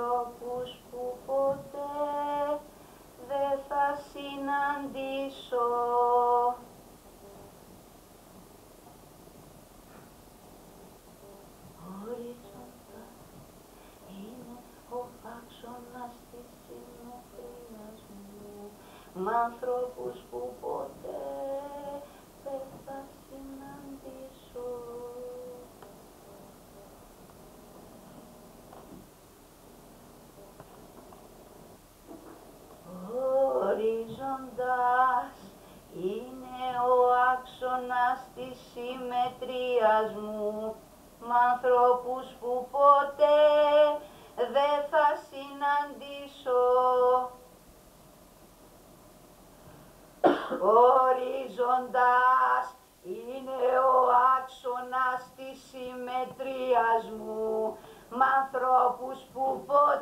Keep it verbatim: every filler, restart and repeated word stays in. ανθρώπους που ποτέ δεν θα συναντήσω. Οριζόντα είναι ο άξονας της συνοδείας μου, μ' ανθρώπους που ποτέ δεν θα συναντήσω. Οριζόντας είναι ο άξονας της συμμετρίας μου, μ' ανθρώπους που ποτέ δεν θα συναντήσω. Οριζόντας είναι ο άξονας της συμμετρίας μου, μ' ανθρώπους που ποτέ